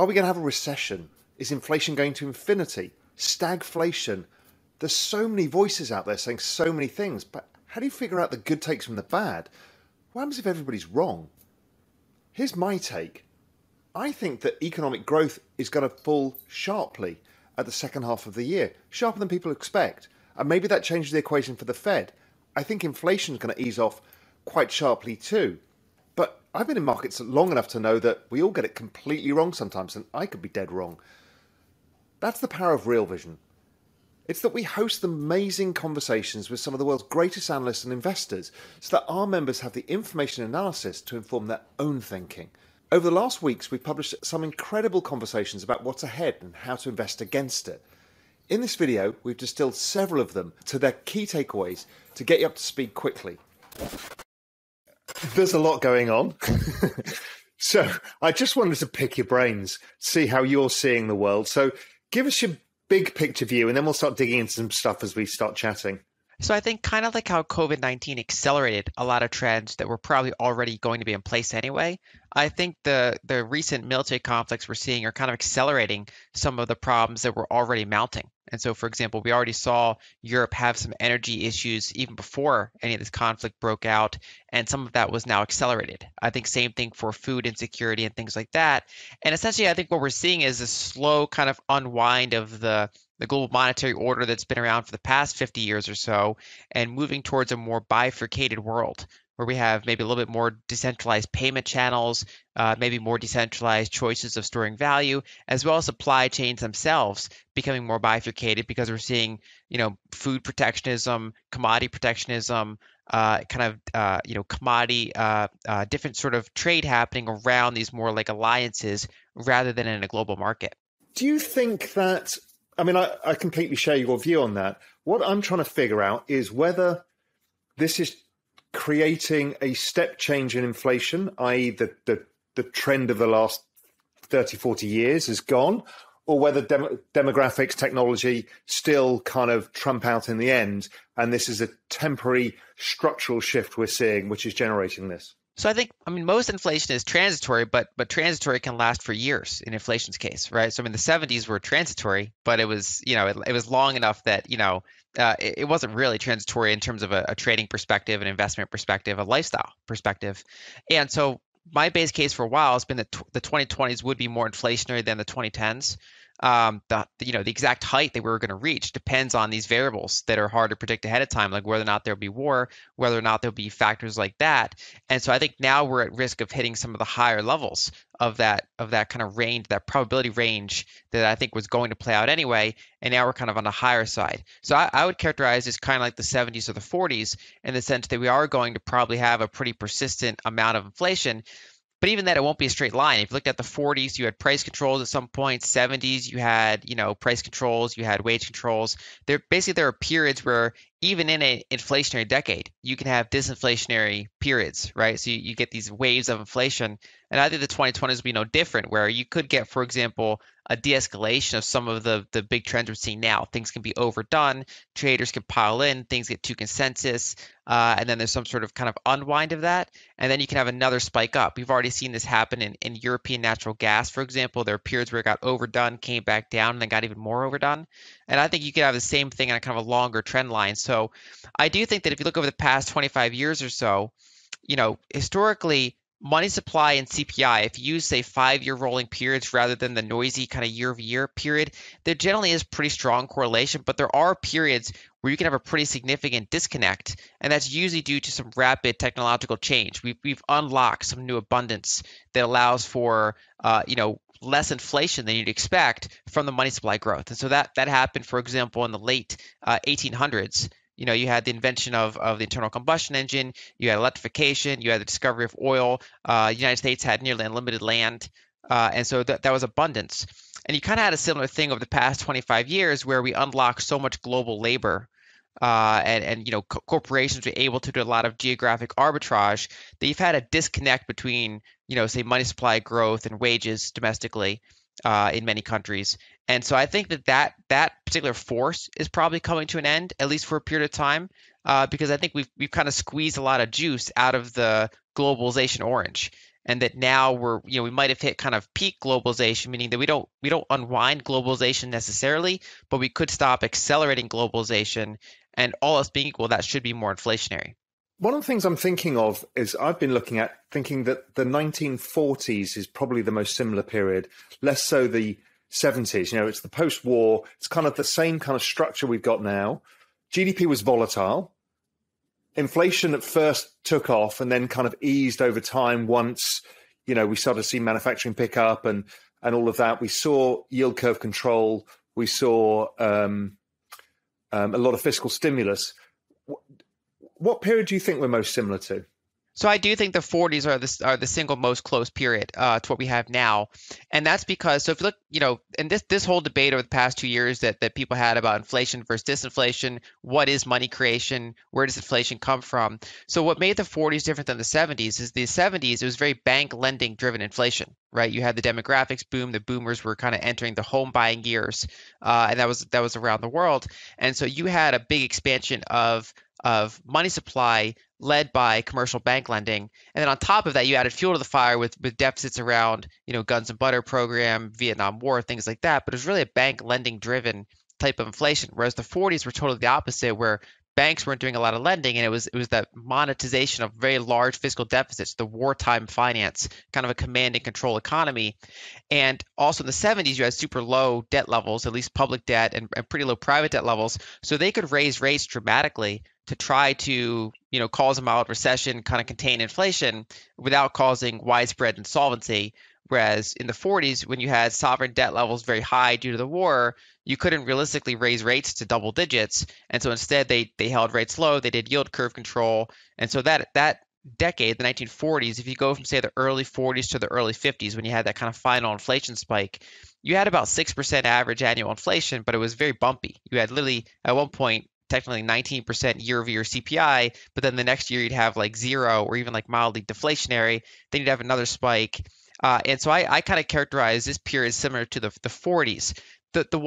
Are we going to have a recession? Is inflation going to infinity? Stagflation? There's so many voices out there saying so many things, but how do you figure out the good takes from the bad? What happens if everybody's wrong? Here's my take. I think that economic growth is going to fall sharply at the second half of the year, sharper than people expect. And maybe that changes the equation for the Fed. I think inflation is going to ease off quite sharply too. But I've been in markets long enough to know that we all get it completely wrong sometimes, and I could be dead wrong. That's the power of Real Vision. It's that we host amazing conversations with some of the world's greatest analysts and investors so that our members have the information analysis to inform their own thinking. Over the last weeks, we've published some incredible conversations about what's ahead and how to invest against it. In this video, we've distilled several of them to their key takeaways to get you up to speed quickly. There's a lot going on. So I just wanted to pick your brains, see how you're seeing the world. So give us your big picture view, and then we'll start digging into some stuff as we start chatting. So I think kind of like how COVID-19 accelerated a lot of trends that were probably already going to be in place anyway, I think the recent military conflicts we're seeing are kind of accelerating some of the problems that were already mounting. And so, for example, we already saw Europe have some energy issues even before any of this conflict broke out, and some of that was now accelerated. I think same thing for food insecurity and things like that. And essentially, I think what we're seeing is a slow kind of unwind of the global monetary order that's been around for the past 50 years or so, and moving towards a more bifurcated world, where we have maybe a little bit more decentralized payment channels, maybe more decentralized choices of storing value, as well as supply chains themselves becoming more bifurcated because we're seeing, food protectionism, commodity protectionism, different sort of trade happening around these more like alliances rather than in a global market. Do you think that, I completely share your view on that. What I'm trying to figure out is whether this is creating a step change in inflation, i.e. the trend of the last 30, 40 years is gone, or whether demographics, technology still kind of trump out in the end, and this is a temporary structural shift we're seeing, which is generating this. So I think, most inflation is transitory, but transitory can last for years in inflation's case, right? So the 70s were transitory, but it was, it was long enough that, it wasn't really transitory in terms of a trading perspective, an investment perspective, a lifestyle perspective. And so my base case for a while has been that the 2020s would be more inflationary than the 2010s. The exact height that we were going to reach depends on these variables that are hard to predict ahead of time, like whether or not there'll be war, whether or not there'll be factors like that. And so I think now we're at risk of hitting some of the higher levels of that kind of range, that probability range that I think was going to play out anyway. And now we're kind of on the higher side. So I would characterize this kind of like the 70s or the 40s in the sense that we are going to probably have a pretty persistent amount of inflation. But even that, it won't be a straight line. If you looked at the 40s, you had price controls at some point. 70s, you had, price controls, you had wage controls. There are periods where even in an inflationary decade, you can have disinflationary periods, right? So you get these waves of inflation. And I think the 2020s will be no different, where you could get, for example, a de-escalation of some of the big trends we're seeing now. Things can be overdone, traders can pile in, things get too consensus, and then there's some sort of kind of unwind of that, and then you can have another spike up. We've already seen this happen in European natural gas, for example. There are periods where it got overdone, came back down, and then got even more overdone. And I think you could have the same thing on a kind of a longer trend line. So I do think that if you look over the past 25 years or so, historically, money supply and CPI, if you use, say, 5-year rolling periods rather than the noisy kind of year-over-year period, there generally is pretty strong correlation, but there are periods where you can have a pretty significant disconnect, and that's usually due to some rapid technological change. We've unlocked some new abundance that allows for, less inflation than you'd expect from the money supply growth. And so that happened, for example, in the late 1800s. You had the invention of the internal combustion engine, you had electrification, you had the discovery of oil. The United States had nearly unlimited land. And so that was abundance. And you kind of had a similar thing over the past 25 years where we unlocked so much global labor and corporations were able to do a lot of geographic arbitrage that you've had a disconnect between, say, money supply growth and wages domestically in many countries. And so I think that particular force is probably coming to an end, at least for a period of time, because I think we've kind of squeezed a lot of juice out of the globalization orange. and that now we're, you know, we might have hit kind of peak globalization, meaning that we don't unwind globalization necessarily, but we could stop accelerating globalization, and all else being equal, that should be more inflationary. One of the things I'm thinking of is I've been looking at thinking that the 1940s is probably the most similar period, less so the 70s. You know, it's the post-war. It's kind of the same kind of structure we've got now. GDP was volatile. Inflation at first took off and then kind of eased over time once, you know, we started to see manufacturing pick up and all of that. We saw yield curve control. We saw a lot of fiscal stimulus. What period do you think we're most similar to? So I do think the 40s are the single most close period to what we have now. And that's because, so if you look, you know, and this whole debate over the past 2 years that people had about inflation versus disinflation, what is money creation, where does inflation come from? So what made the 40s different than the 70s is the 70s, it was very bank lending driven inflation, right? You had the demographics boom, the boomers were kind of entering the home buying years, and that was around the world. And so you had a big expansion of money supply led by commercial bank lending. And then on top of that, you added fuel to the fire with deficits around, you know, guns and butter program, Vietnam War, things like that. But it was really a bank lending driven type of inflation, whereas the 40s were totally the opposite, where banks weren't doing a lot of lending, and it was that monetization of very large fiscal deficits, the wartime finance, kind of a command and control economy. And also in the 70s, you had super low debt levels, at least public debt, and pretty low private debt levels. So they could raise rates dramatically to try to, you know, cause a mild recession, kind of contain inflation without causing widespread insolvency. Whereas in the 40s, when you had sovereign debt levels very high due to the war, you couldn't realistically raise rates to double digits. And so instead, they held rates low, they did yield curve control. And so that decade, the 1940s, if you go from, say, the early 40s to the early 50s, when you had that kind of final inflation spike, you had about 6% average annual inflation, but it was very bumpy. You had literally, at one point, technically 19% year-over-year CPI, but then the next year you'd have like zero or even like mildly deflationary. Then you'd have another spike. And so I kind of characterize this period similar to the 40s. The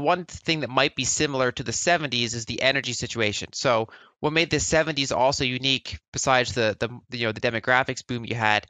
one thing that might be similar to the 70s is the energy situation. So what made the 70s also unique, besides the you know, the demographics boom you had,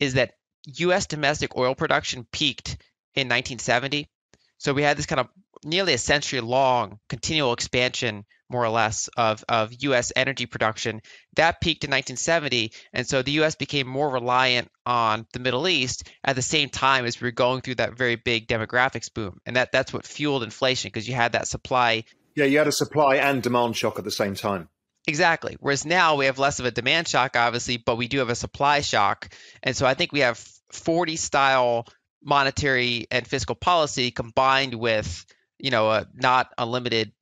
is that U.S. domestic oil production peaked in 1970. So we had this kind of nearly a century long continual expansion, more or less, of U.S. energy production. That peaked in 1970, and so the U.S. became more reliant on the Middle East at the same time as we were going through that very big demographics boom. And that's what fueled inflation, because you had that supply. Yeah, you had a supply and demand shock at the same time. Exactly. Whereas now we have less of a demand shock, obviously, but we do have a supply shock. And so I think we have 40-style monetary and fiscal policy combined with, you know, not unlimited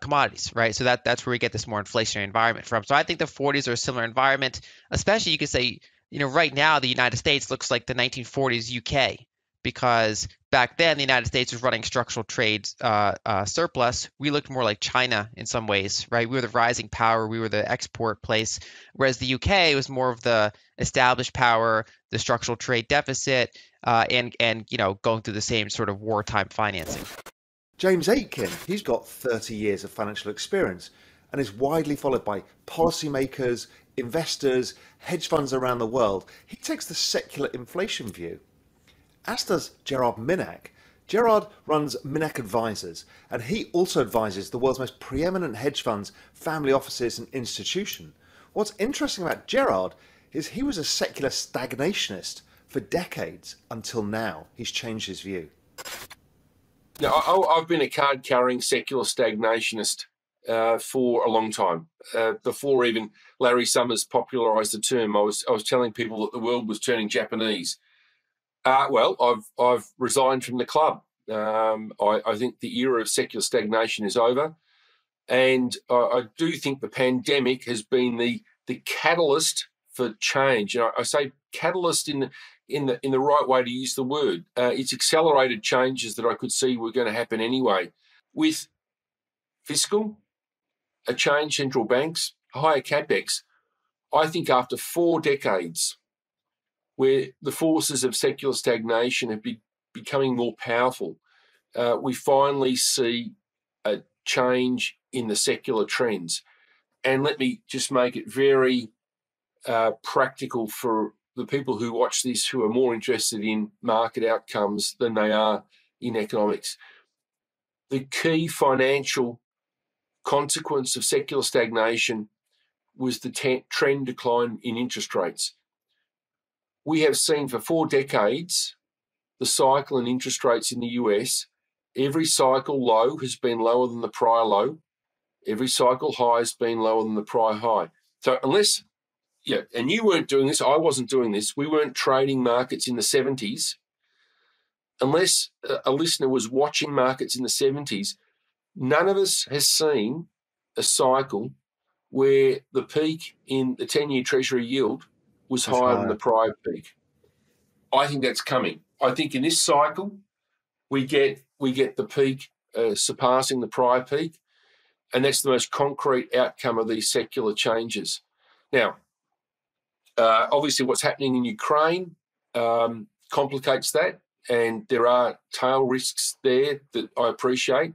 commodities, right? So that's where we get this more inflationary environment from. So I think the 40s are a similar environment, especially you could say, you know, right now the United States looks like the 1940s UK, because back then the United States was running structural trade surplus. We looked more like China in some ways, right? We were the rising power. We were the export place, whereas the UK was more of the established power, the structural trade deficit, and you know, going through the same sort of wartime financing. James Aitken, he's got 30 years of financial experience and is widely followed by policymakers, investors, hedge funds around the world. He takes the secular inflation view, as does Gerard Minack. Gerard runs Minack Advisors, and he also advises the world's most preeminent hedge funds, family offices and institutions. What's interesting about Gerard is he was a secular stagnationist for decades until now. He's changed his view. Now, I've been a card-carrying secular stagnationist for a long time. Before even Larry Summers popularised the term, I was telling people that the world was turning Japanese. Well, I've resigned from the club. I think the era of secular stagnation is over, and I do think the pandemic has been the catalyst for change. And I say catalyst in the right way to use the word. It's accelerated changes that I could see were going to happen anyway, with fiscal, a change, central banks, higher capex. I think after 4 decades, where the forces of secular stagnation have been becoming more powerful, we finally see a change in the secular trends. And let me just make it very practical for the people who watch this who are more interested in market outcomes than they are in economics. The key financial consequence of secular stagnation was the trend decline in interest rates. We have seen for 4 decades the cycle in interest rates in the US. Every cycle low has been lower than the prior low. Every cycle high has been lower than the prior high. So unless, yeah, and you weren't doing this, I wasn't doing this, we weren't trading markets in the 70s. Unless a listener was watching markets in the 70s, none of us has seen a cycle where the peak in the 10-year Treasury yield was higher than the prior peak. I think that's coming. I think in this cycle, we get the peak surpassing the prior peak, and that's the most concrete outcome of these secular changes. Now, obviously what's happening in Ukraine complicates that, and there are tail risks there that I appreciate.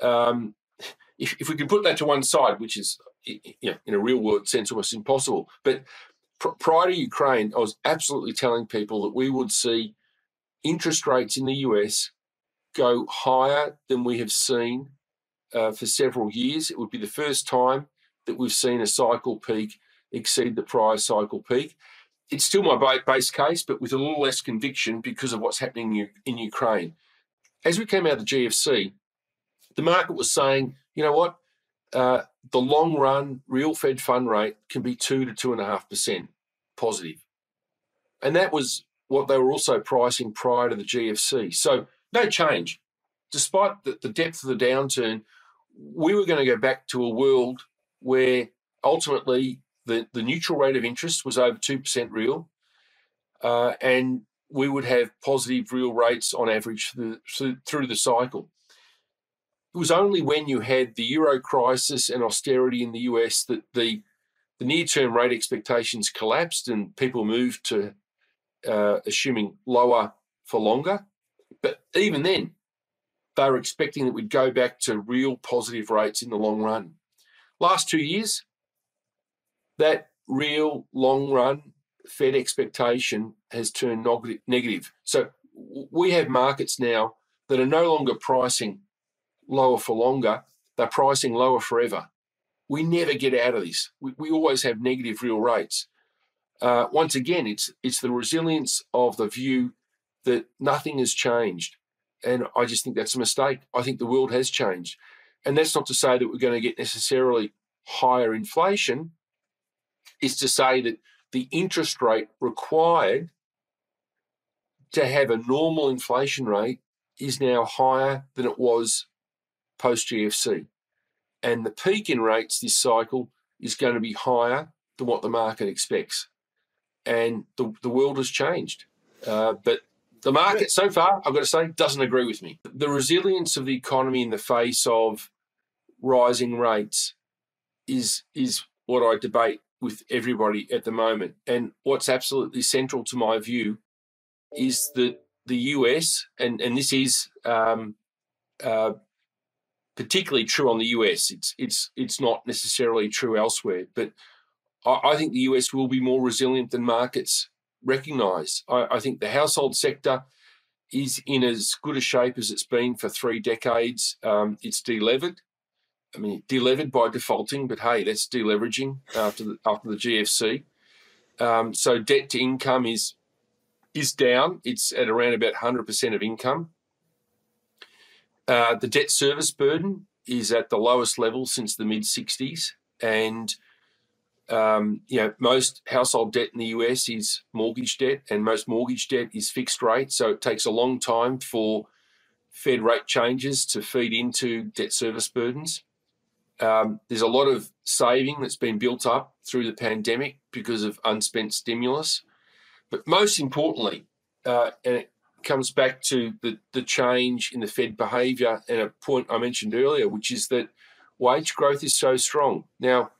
If we can put that to one side, which is, you know, in a real-world sense almost impossible, but prior to Ukraine, I was absolutely telling people that we would see interest rates in the US go higher than we have seen for several years. It would be the first time that we've seen a cycle peak exceed the prior cycle peak. It's still my base case, but with a little less conviction because of what's happening in Ukraine. As we came out of the GFC, the market was saying, you know what, the long run real Fed fund rate can be 2 to 2.5% positive. And that was what they were also pricing prior to the GFC. So no change. Despite the depth of the downturn, we were going to go back to a world where ultimately the neutral rate of interest was over 2% real, and we would have positive real rates on average through the cycle. It was only when you had the euro crisis and austerity in the US that the near-term rate expectations collapsed and people moved to assuming lower for longer. But even then, they were expecting that we'd go back to real positive rates in the long run. Last 2 years, that real long-run Fed expectation has turned negative. So we have markets now that are no longer pricing lower for longer, they're pricing lower forever. We never get out of this. We always have negative real rates. Once again, it's the resilience of the view that nothing has changed. And I just think that's a mistake. I think the world has changed. And that's not to say that we're going to get necessarily higher inflation. It's to say that the interest rate required to have a normal inflation rate is now higher than it was post-GFC. And the peak in rates this cycle is going to be higher than what the market expects. And the world has changed. But the market so far, I've got to say, doesn't agree with me. The resilience of the economy in the face of rising rates is what I debate with everybody at the moment. And what's absolutely central to my view is that the US, and this is particularly true on the US, it's not necessarily true elsewhere, but I think the US will be more resilient than markets recognise. I think the household sector is in as good a shape as it's been for 3 decades. It's delevered. I mean, delevered by defaulting, but hey, that's deleveraging after the GFC. So debt to income is down. It's at around about 100% of income. The debt service burden is at the lowest level since the mid-'60s, and you know, most household debt in the US is mortgage debt, and most mortgage debt is fixed rate. So it takes a long time for Fed rate changes to feed into debt service burdens. There's a lot of saving that's been built up through the pandemic because of unspent stimulus. But most importantly, and it comes back to the change in the Fed behaviour and a point I mentioned earlier, which is that wage growth is so strong. Now,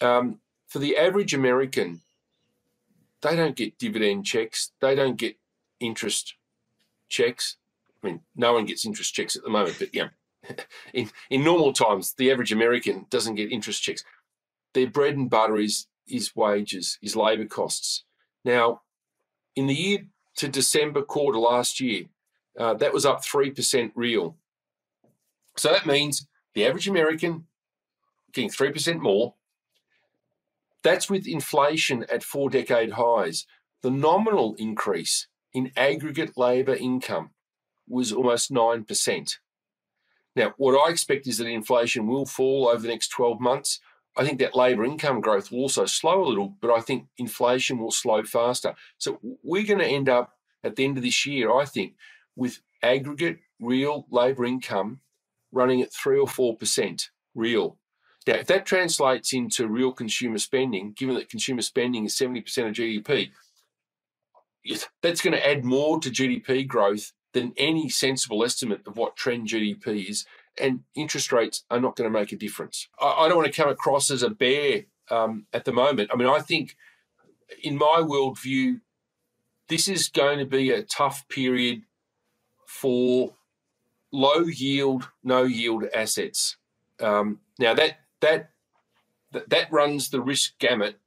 for the average American, they don't get dividend checks. They don't get interest checks. I mean, no one gets interest checks at the moment, but yeah, in normal times, the average American doesn't get interest checks. Their bread and butter is wages, is labour costs. Now, in the year to December quarter last year, that was up 3% real. So that means the average American getting 3% more. That's with inflation at 4-decade highs. The nominal increase in aggregate labour income was almost 9%. Now, what I expect is that inflation will fall over the next 12 months. I think that labour income growth will also slow a little, but I think inflation will slow faster. So we're going to end up at the end of this year, I think, with aggregate real labour income running at 3 or 4% real. Now, if that translates into real consumer spending, given that consumer spending is 70% of GDP, that's going to add more to GDP growth than any sensible estimate of what trend GDP is, and interest rates are not going to make a difference. I don't want to come across as a bear at the moment. I mean, I think in my worldview, this is going to be a tough period for low yield, no yield assets. Now that runs the risk gamut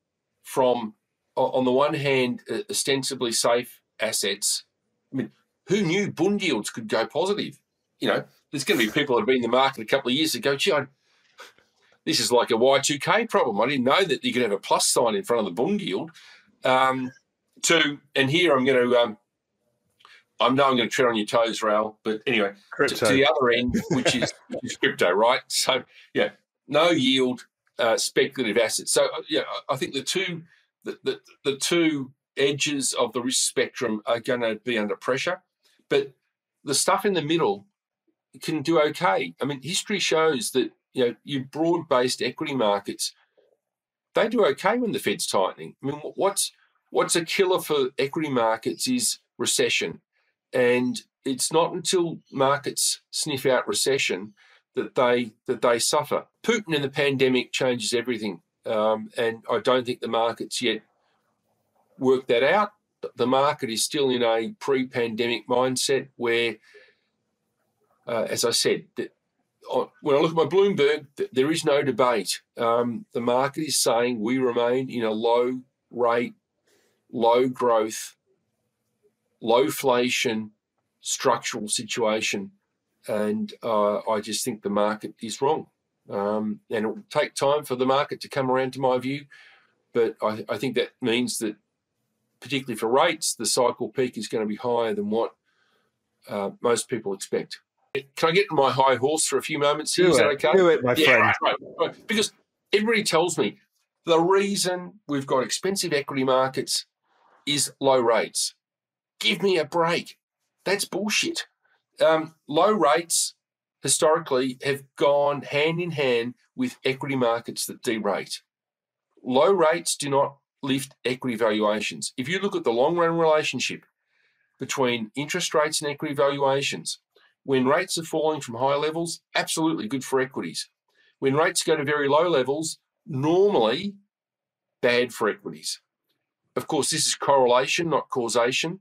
from, on the one hand, ostensibly safe assets. I mean, who knew bond yields could go positive? You know, there's going to be people that have been in the market a couple of years ago, gee, this is like a Y2K problem. I didn't know that you could have a plus sign in front of the bond yield. And here I'm going to, I know I'm going to tread on your toes, Raoul, but anyway, to the other end, which is crypto, right? So, yeah, no yield, speculative assets. So, yeah, I think the two edges of the risk spectrum are going to be under pressure, but the stuff in the middle can do okay. I mean, history shows that, you know, your broad-based equity markets, they do okay when the Fed's tightening. I mean, what's a killer for equity markets is recession. And it's not until markets sniff out recession that they suffer. Putin and the pandemic changes everything, and I don't think the markets yet work that out. The market is still in a pre-pandemic mindset where, as I said, when I look at my Bloomberg, there is no debate. The market is saying we remain in a low rate, low growth, lowflation structural situation, and I just think the market is wrong, and it will take time for the market to come around to my view, but I think that means that particularly for rates, the cycle peak is going to be higher than what most people expect. Can I get my high horse for a few moments here? Is that okay? Do it, my friend. Right. Because everybody tells me the reason we've got expensive equity markets is low rates. Give me a break. That's bullshit. Low rates historically have gone hand in hand with equity markets that derate. Low rates do not lift equity valuations. If you look at the long-run relationship between interest rates and equity valuations, when rates are falling from high levels, absolutely good for equities. When rates go to very low levels, normally bad for equities. Of course, this is correlation, not causation.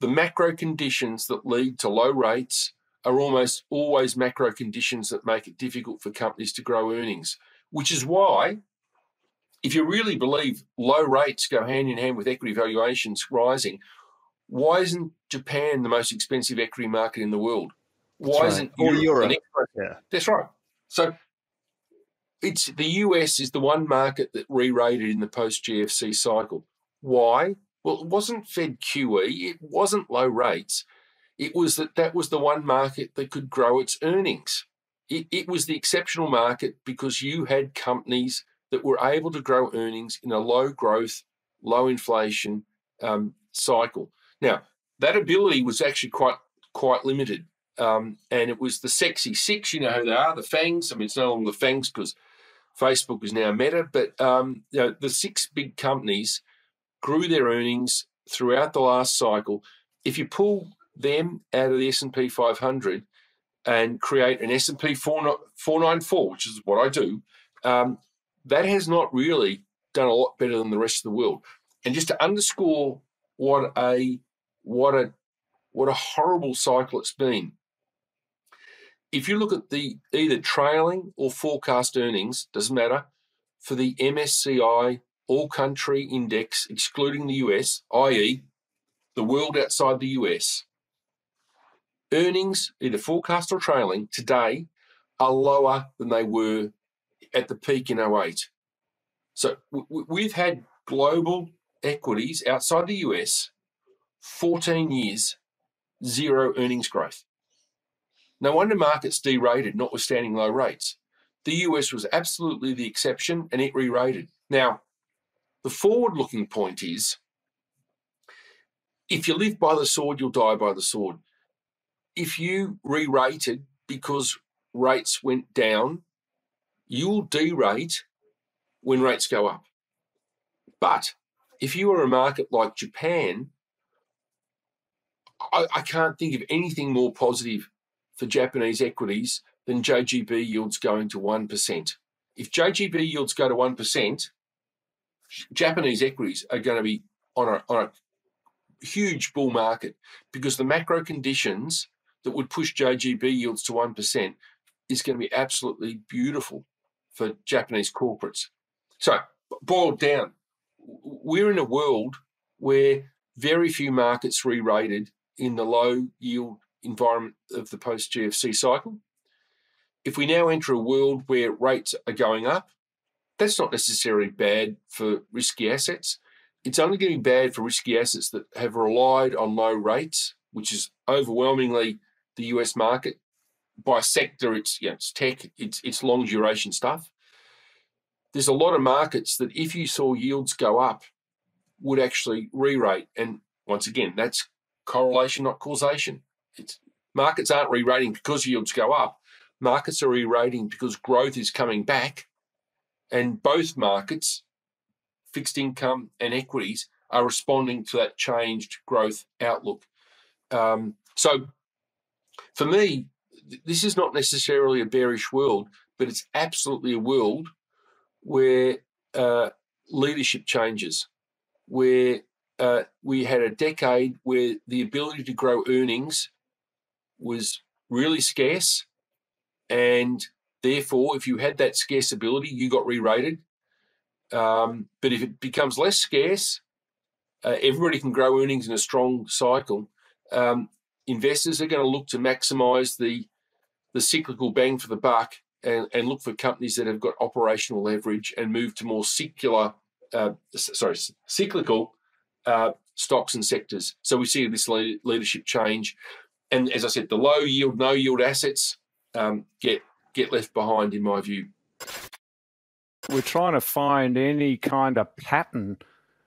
The macro conditions that lead to low rates are almost always macro conditions that make it difficult for companies to grow earnings, which is why, if you really believe low rates go hand in hand with equity valuations rising, why isn't Japan the most expensive equity market in the world? Why isn't Europe? Yeah. That's right. So it's the US is the one market that re-rated in the post-GFC cycle. Why? Well, it wasn't Fed QE, it wasn't low rates. It was that was the one market that could grow its earnings. It was the exceptional market because you had companies that were able to grow earnings in a low growth, low inflation cycle. Now, that ability was actually quite limited. And it was the sexy six, you know who they are, the FANGs. I mean, it's no longer the FANGs because Facebook is now Meta, but you know, the six big companies grew their earnings throughout the last cycle. If you pull them out of the S&P 500 and create an S&P 494, which is what I do, that has not really done a lot better than the rest of the world. And just to underscore what a horrible cycle it's been, if you look at the either trailing or forecast earnings, doesn't matter, for the MSCI all country index excluding the US, i.e. the world outside the US, earnings, either forecast or trailing, today are lower than they were at the peak in 2008. So we've had global equities outside the US 14 years, zero earnings growth. No wonder markets derated, notwithstanding low rates. The US was absolutely the exception, and it re-rated. Now, the forward-looking point is, if you live by the sword, you'll die by the sword. If you re-rated because rates went down, you'll derate when rates go up. But if you were a market like Japan, I can't think of anything more positive for Japanese equities than JGB yields going to 1%. If JGB yields go to 1%, Japanese equities are going to be on a huge bull market, because the macro conditions that would push JGB yields to 1% is going to be absolutely beautiful for Japanese corporates. So, boiled down, we're in a world where very few markets re-rated in the low yield environment of the post-GFC cycle. If we now enter a world where rates are going up, that's not necessarily bad for risky assets. It's only going to be bad for risky assets that have relied on low rates, which is overwhelmingly the US market. By sector, it's tech, it's long duration stuff. There's a lot of markets that if you saw yields go up, would actually re-rate. And once again, that's correlation, not causation. Markets aren't re-rating because yields go up. Markets are re-rating because growth is coming back, and both markets, fixed income and equities, are responding to that changed growth outlook. So for me, this is not necessarily a bearish world, but it's absolutely a world where leadership changes, where we had a decade where the ability to grow earnings was really scarce, and therefore, if you had that scarce ability, you got re-rated. But if it becomes less scarce, everybody can grow earnings in a strong cycle. Investors are going to look to maximise the cyclical bang for the buck, and look for companies that have got operational leverage and move to more cyclical stocks and sectors. So we see this leadership change. And as I said, the low yield, no yield assets get left behind, in my view. We're trying to find any kind of pattern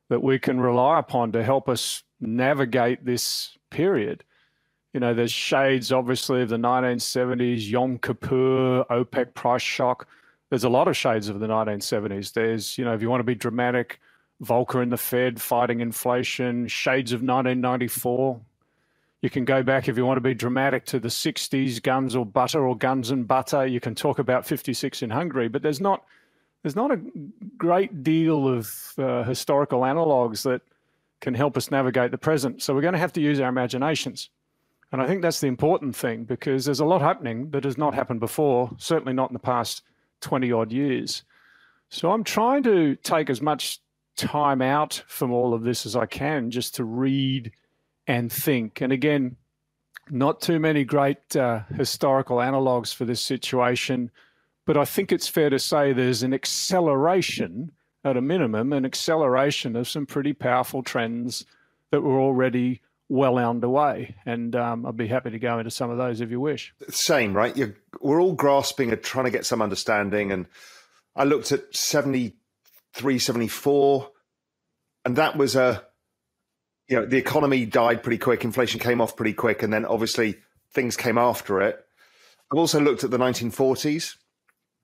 that we can rely upon to help us navigate this period. You know, there's shades, obviously, of the 1970s, Yom Kippur, OPEC price shock. There's a lot of shades of the 1970s. There's, you know, if you want to be dramatic, Volcker and the Fed fighting inflation, shades of 1994. You can go back, if you want to be dramatic, to the 60s, guns or butter, or guns and butter. You can talk about 56 in Hungary, but there's not a great deal of historical analogues that can help us navigate the present. So we're going to have to use our imaginations. And I think that's the important thing, because there's a lot happening that has not happened before, certainly not in the past 20-odd years. So I'm trying to take as much time out from all of this as I can, just to read and think. And again, not too many great historical analogues for this situation, but I think it's fair to say there's an acceleration, at a minimum, an acceleration of some pretty powerful trends that were already well underway. And I'd be happy to go into some of those if you wish. Same, right? We're all grasping and trying to get some understanding. And I looked at 73, 74, and that was a, you know, the economy died pretty quick, inflation came off pretty quick, and then obviously things came after it. I've also looked at the 1940s,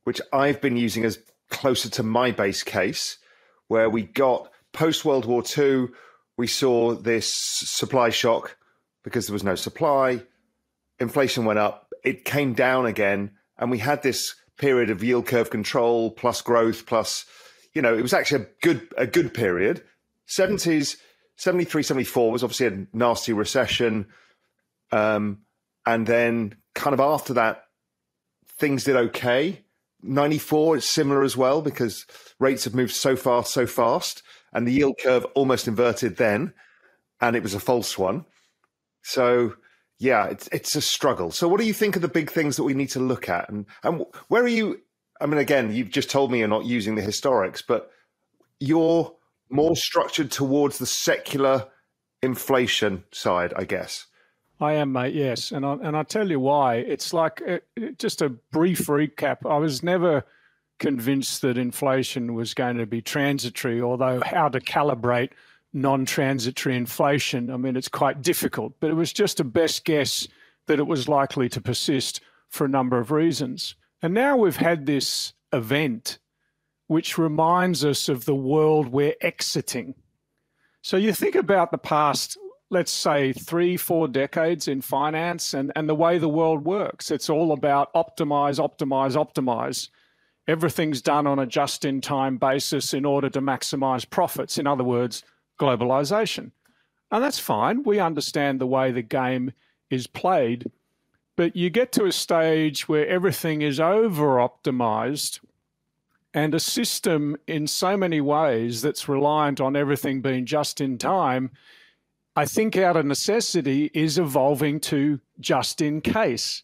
which I've been using as closer to my base case, where we got post-World War II, we saw this supply shock because there was no supply, inflation went up, it came down again, and we had this period of yield curve control plus growth plus, you know, it was actually a good period. 70s, 73, 74 was obviously a nasty recession. And then kind of after that, things did okay. 94 is similar as well, because rates have moved so far, so fast, and the yield curve almost inverted then, and it was a false one. So yeah, it's a struggle. So what do you think are the big things that we need to look at? And where are you? I mean, again, you've just told me you're not using the historics, but you're more structured towards the secular inflation side, I guess. I am, mate. Yes. And I'll tell you why. It's like just a brief recap. I was never convinced that inflation was going to be transitory, although how to calibrate non-transitory inflation, I mean, it's quite difficult, but it was just a best guess that it was likely to persist for a number of reasons. And now we've had this event which reminds us of the world we're exiting. So you think about the past, let's say 3-4 decades in finance and the way the world works. It's all about optimize, optimize, optimize. Everything's done on a just-in-time basis in order to maximize profits. In other words, globalization. And that's fine. We understand the way the game is played. But you get to a stage where everything is over-optimized, and a system in so many ways that's reliant on everything being just in time, I think out of necessity is evolving to just in case.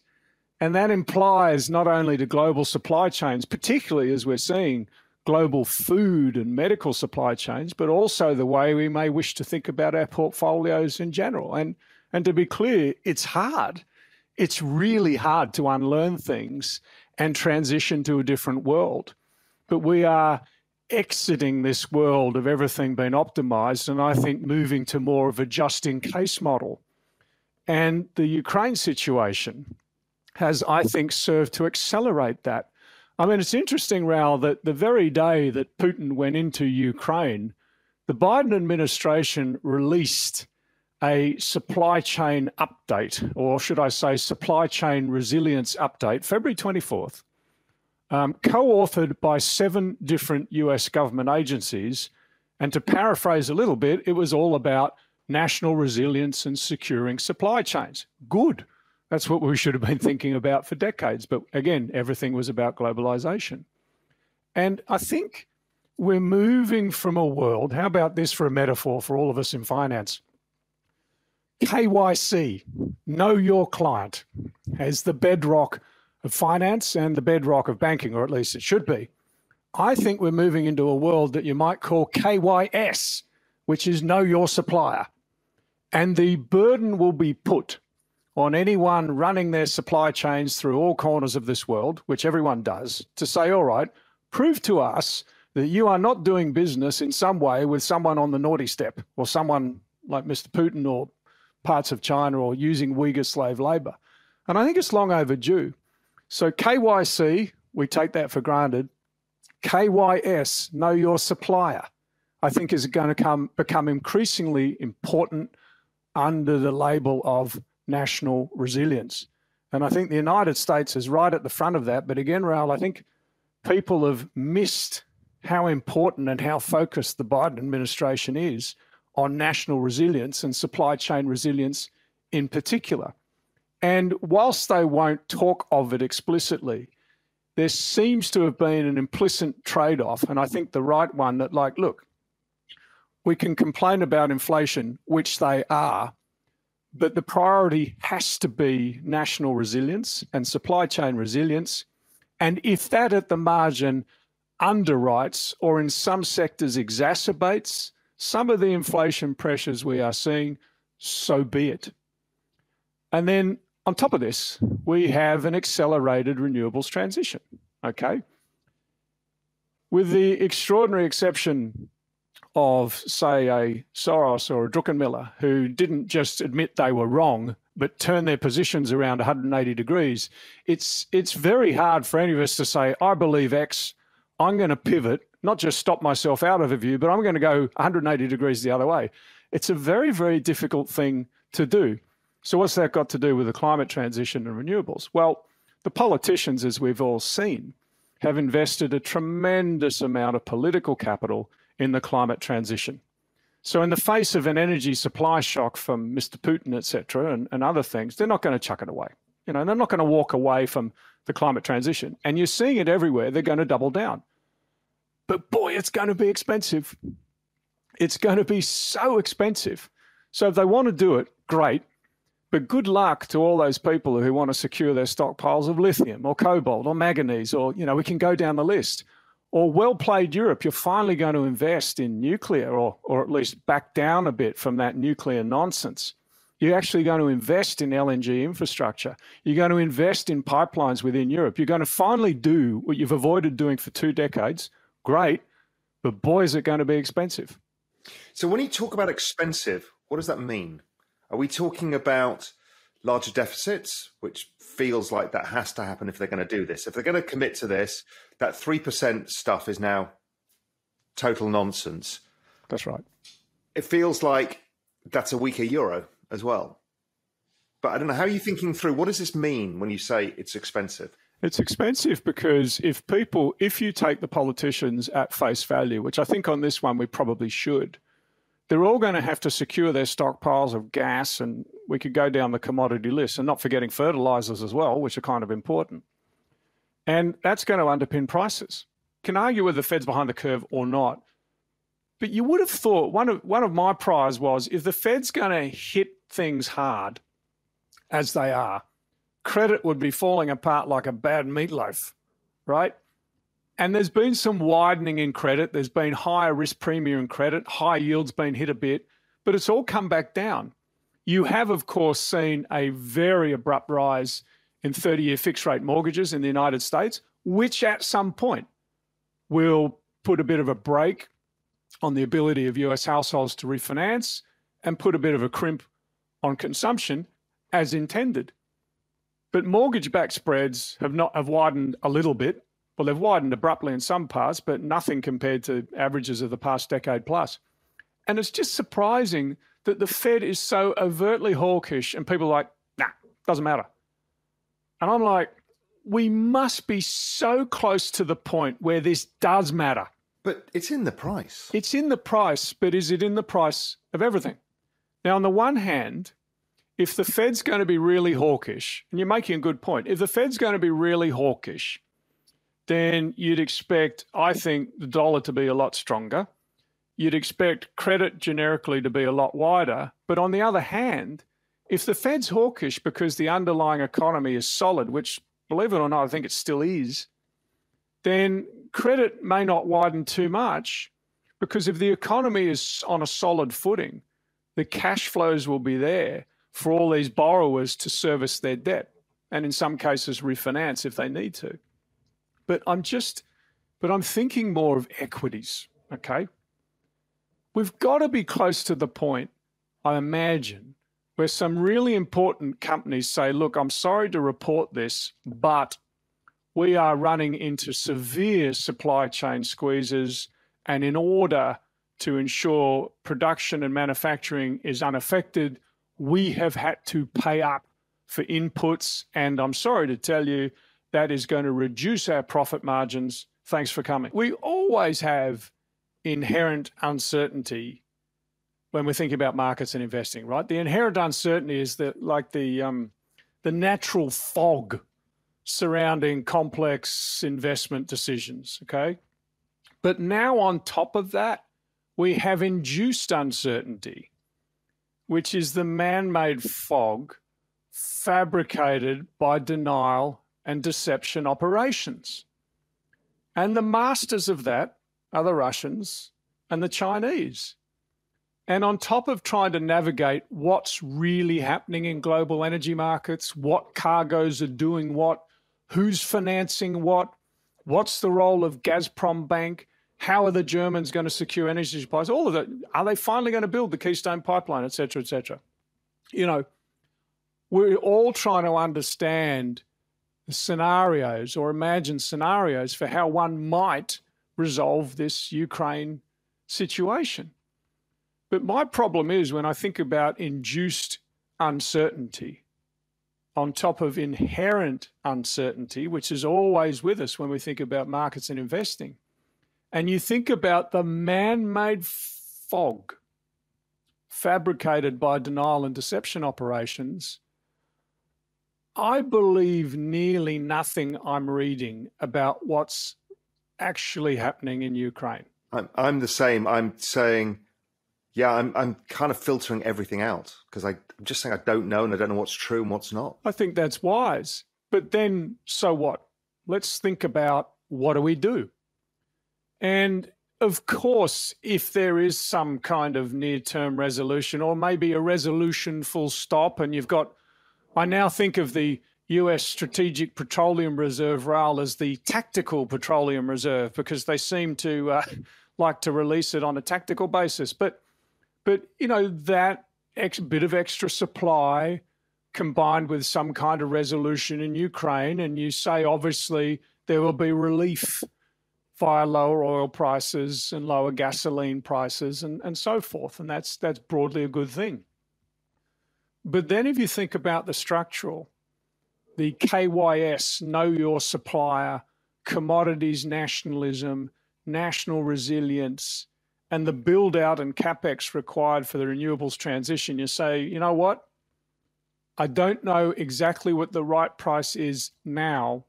And that implies not only to global supply chains, particularly as we're seeing global food and medical supply chains, but also the way we may wish to think about our portfolios in general. And to be clear, it's hard. It's really hard to unlearn things and transition to a different world. But we are exiting this world of everything being optimized, and I think moving to more of a just-in-case model. And the Ukraine situation has, I think, served to accelerate that. I mean, it's interesting, Raoul, that the very day that Putin went into Ukraine, the Biden administration released a supply chain update, or should I say supply chain resilience update, February 24th. Co-authored by 7 different US government agencies. And to paraphrase a little bit, it was all about national resilience and securing supply chains. Good. That's what we should have been thinking about for decades. But again, everything was about globalization. And I think we're moving from a world, how about this for a metaphor for all of us in finance? KYC, know your client, as the bedrock of finance and the bedrock of banking, or at least it should be. I think we're moving into a world that you might call KYS, which is know your supplier. And the burden will be put on anyone running their supply chains through all corners of this world, which everyone does, to say, all right, prove to us that you are not doing business in some way with someone on the naughty step, or someone like Mr. Putin or parts of China, or using Uyghur slave labor. And I think it's long overdue. So KYC, we take that for granted. KYS, know your supplier, I think is going to become increasingly important under the label of national resilience. And I think the United States is right at the front of that. But again, Raoul, I think people have missed how important and how focused the Biden administration is on national resilience and supply chain resilience in particular. And whilst they won't talk of it explicitly, there seems to have been an implicit trade-off, and I think the right one, that like, look, we can complain about inflation, which they are, but the priority has to be national resilience and supply chain resilience. And if that at the margin underwrites, or in some sectors exacerbates, some of the inflation pressures we are seeing, so be it. And then on top of this, we have an accelerated renewables transition, okay? With the extraordinary exception of, say, a Soros or a Druckenmiller, who didn't just admit they were wrong, but turn their positions around 180 degrees, it's very hard for any of us to say, I believe X, I'm going to pivot, not just stop myself out of a view, but I'm going to go 180 degrees the other way. It's a very, very difficult thing to do. So what's that got to do with the climate transition and renewables? Well, the politicians, as we've all seen, have invested a tremendous amount of political capital in the climate transition. So in the face of an energy supply shock from Mr. Putin, et cetera, and other things, they're not going to chuck it away. You know, they're not going to walk away from the climate transition. And you're seeing it everywhere. They're going to double down. But boy, it's going to be expensive. It's going to be so expensive. So if they want to do it, great. But good luck to all those people who want to secure their stockpiles of lithium or cobalt or manganese, or, you know, we can go down the list. Or well played, Europe, you're finally going to invest in nuclear, or at least back down a bit from that nuclear nonsense. You're actually going to invest in LNG infrastructure. You're going to invest in pipelines within Europe. You're going to finally do what you've avoided doing for 2 decades. Great, but boy, is it going to be expensive. So when you talk about expensive, what does that mean? Are we talking about larger deficits, which feels like that has to happen if they're going to do this? If they're going to commit to this, that 3% stuff is now total nonsense. That's right. It feels like that's a weaker euro as well. But I don't know, how are you thinking through? What does this mean when you say it's expensive? It's expensive because if you take the politicians at face value, which I think on this one we probably should, they're all going to have to secure their stockpiles of gas, and we could go down the commodity list, and not forgetting fertilizers as well, which are kind of important. And that's going to underpin prices. Can argue whether the Fed's behind the curve or not, but you would have thought one of my priors was, if the Fed's going to hit things hard, as they are, credit would be falling apart like a bad meatloaf, right? And there's been some widening in credit. There's been higher risk premium in credit. High yield's been hit a bit, but it's all come back down. You have, of course, seen a very abrupt rise in 30-year fixed rate mortgages in the United States, which at some point will put a bit of a brake on the ability of US households to refinance and put a bit of a crimp on consumption as intended. But mortgage-backed spreads have widened a little bit. Well, they've widened abruptly in some parts, but nothing compared to averages of the past decade plus. And it's just surprising that the Fed is so overtly hawkish, and people are like, nah, doesn't matter. And I'm like, we must be so close to the point where this does matter. But it's in the price. It's in the price, but is it in the price of everything? Now, on the one hand, if the Fed's going to be really hawkish, and you're making a good point, if the Fed's going to be really hawkish, then you'd expect, I think, the dollar to be a lot stronger. You'd expect credit generically to be a lot wider. But on the other hand, if the Fed's hawkish because the underlying economy is solid, which, believe it or not, I think it still is, then credit may not widen too much, because if the economy is on a solid footing, the cash flows will be there for all these borrowers to service their debt, and in some cases refinance if they need to. But I'm thinking more of equities, okay? We've got to be close to the point, I imagine, where some really important companies say, look, I'm sorry to report this, but we are running into severe supply chain squeezes, and in order to ensure production and manufacturing is unaffected, we have had to pay up for inputs, and I'm sorry to tell you, that is going to reduce our profit margins. Thanks for coming. We always have inherent uncertainty when we're thinking about markets and investing, right? The inherent uncertainty is the natural fog surrounding complex investment decisions, okay? But now on top of that, we have induced uncertainty, which is the man-made fog fabricated by denial and deception operations. And the masters of that are the Russians and the Chinese. And on top of trying to navigate what's really happening in global energy markets, what cargoes are doing what, who's financing what, what's the role of Gazprom Bank, how are the Germans going to secure energy supplies, all of that, are they finally going to build the Keystone Pipeline, et cetera, et cetera. You know, we're all trying to understand scenarios or imagine scenarios for how one might resolve this Ukraine situation. But my problem is, when I think about induced uncertainty on top of inherent uncertainty, which is always with us when we think about markets and investing, and you think about the man-made fog fabricated by denial and deception operations, I believe nearly nothing I'm reading about what's actually happening in Ukraine. I'm the same. I'm saying, yeah, I'm kind of filtering everything out because I'm just saying I don't know, and I don't know what's true and what's not. I think that's wise. But then, so what? Let's think about what do we do? And of course, if there is some kind of near-term resolution or maybe a resolution full stop, and you've got, I now think of the US Strategic Petroleum Reserve, RAL, as the Tactical Petroleum Reserve, because they seem to like to release it on a tactical basis. But you know, that bit of extra supply combined with some kind of resolution in Ukraine, and you say, obviously, there will be relief via lower oil prices and lower gasoline prices and so forth. And that's broadly a good thing. But then if you think about the structural, the KYS, know your supplier, commodities nationalism, national resilience, and the build out and capex required for the renewables transition, you say, you know what? I don't know exactly what the right price is now,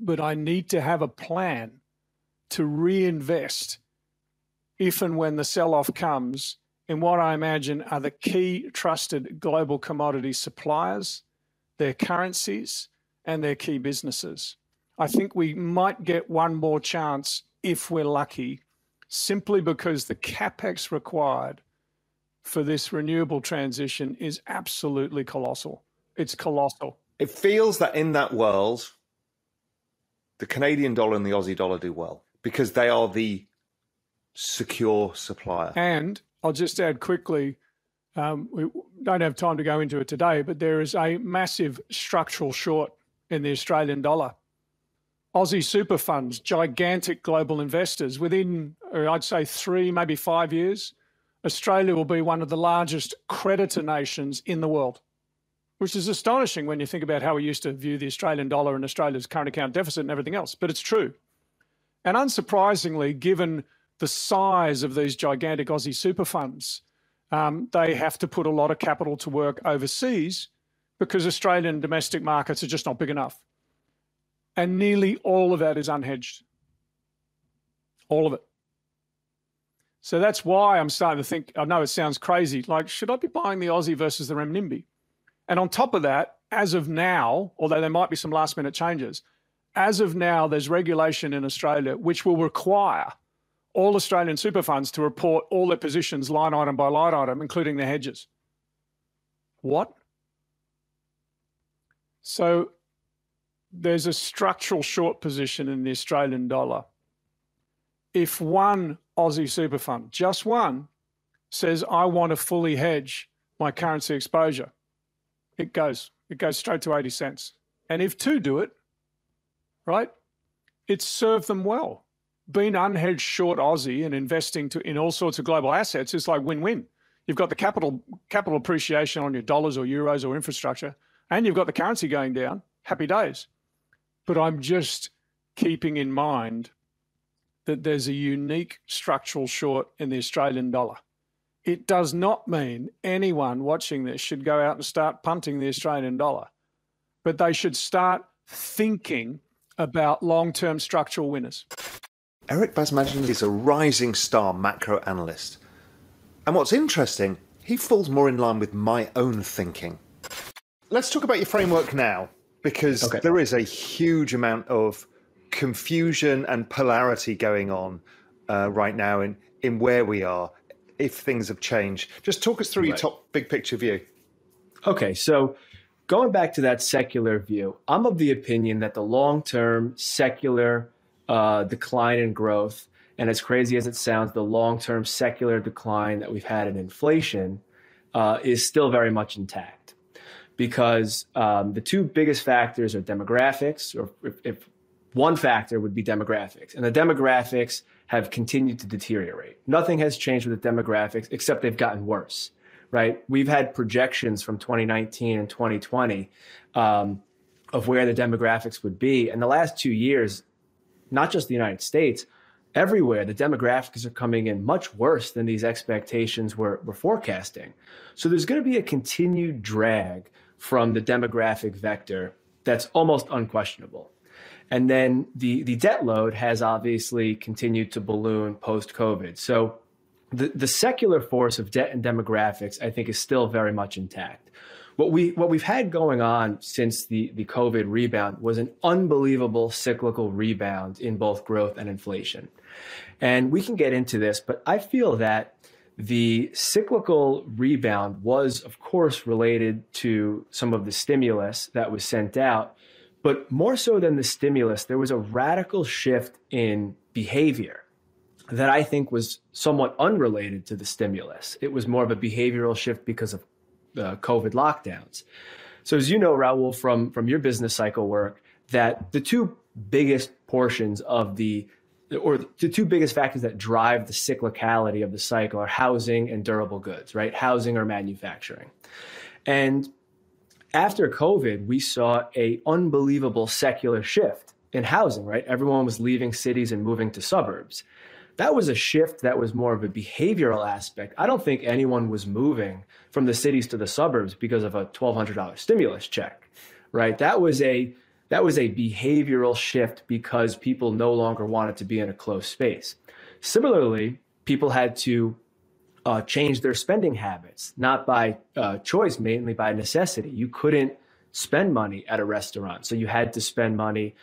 but I need to have a plan to reinvest if and when the sell-off comes in what I imagine are the key trusted global commodity suppliers, their currencies, and their key businesses. I think we might get one more chance if we're lucky, simply because the capex required for this renewable transition is absolutely colossal. It's colossal. It feels that in that world, the Canadian dollar and the Aussie dollar do well because they are the secure supplier. And I'll just add quickly, we don't have time to go into it today, but there is a massive structural short in the Australian dollar. Aussie super funds, gigantic global investors, within, I'd say, 3, maybe 5 years, Australia will be one of the largest creditor nations in the world, which is astonishing when you think about how we used to view the Australian dollar and Australia's current account deficit and everything else. But it's true. And unsurprisingly, given the size of these gigantic Aussie super funds, they have to put a lot of capital to work overseas because Australian domestic markets are just not big enough. And nearly all of that is unhedged. All of it. So that's why I'm starting to think, I know it sounds crazy, like, should I be buying the Aussie versus the renminbi? And on top of that, as of now, although there might be some last minute changes, as of now, there's regulation in Australia which will require all Australian super funds to report all their positions line item by line item, including their hedges. What? So there's a structural short position in the Australian dollar. If one Aussie super fund, just one, says, I want to fully hedge my currency exposure, it goes straight to 80 cents. And if two do it, right, it's served them well. Being unhedged short Aussie and investing in all sorts of global assets is like win-win. You've got the capital appreciation on your dollars or euros or infrastructure, and you've got the currency going down. Happy days. But I'm just keeping in mind that there's a unique structural short in the Australian dollar. It does not mean anyone watching this should go out and start punting the Australian dollar, but they should start thinking about long-term structural winners. Eric Basmagin is a rising star macro analyst. And what's interesting, he falls more in line with my own thinking. Let's talk about your framework now, because there is a huge amount of confusion and polarity going on right now in where we are, if things have changed. Just talk us through your top big picture view. Okay, so going back to that secular view, I'm of the opinion that the long-term secular decline in growth, and as crazy as it sounds, the long-term secular decline that we've had in inflation is still very much intact, because the two biggest factors are demographics, or if one factor would be demographics, and the demographics have continued to deteriorate. Nothing has changed with the demographics, except they've gotten worse, right? We've had projections from 2019 and 2020 of where the demographics would be. And the last 2 years, not just the United States, everywhere, the demographics are coming in much worse than these expectations were forecasting. So there's going to be a continued drag from the demographic vector that's almost unquestionable. And then the debt load has obviously continued to balloon post-COVID. So the secular force of debt and demographics, I think, is still very much intact. What we've had going on since the COVID rebound was an unbelievable cyclical rebound in both growth and inflation. And we can get into this, but I feel that the cyclical rebound was, of course, related to some of the stimulus that was sent out. But more so than the stimulus, there was a radical shift in behavior that I think was somewhat unrelated to the stimulus. It was more of a behavioral shift because of COVID lockdowns. So as you know, Raoul, from your business cycle work, that the two biggest portions of the two biggest factors that drive the cyclicality of the cycle are housing and durable goods, right? Housing or manufacturing. And after COVID, we saw an unbelievable secular shift in housing, right? Everyone was leaving cities and moving to suburbs. That was a shift that was more of a behavioral aspect. I don't think anyone was moving from the cities to the suburbs because of a $1,200 stimulus check, right? That was a behavioral shift because people no longer wanted to be in a closed space. Similarly, people had to change their spending habits, not by choice, mainly by necessity. You couldn't spend money at a restaurant, so you had to spend money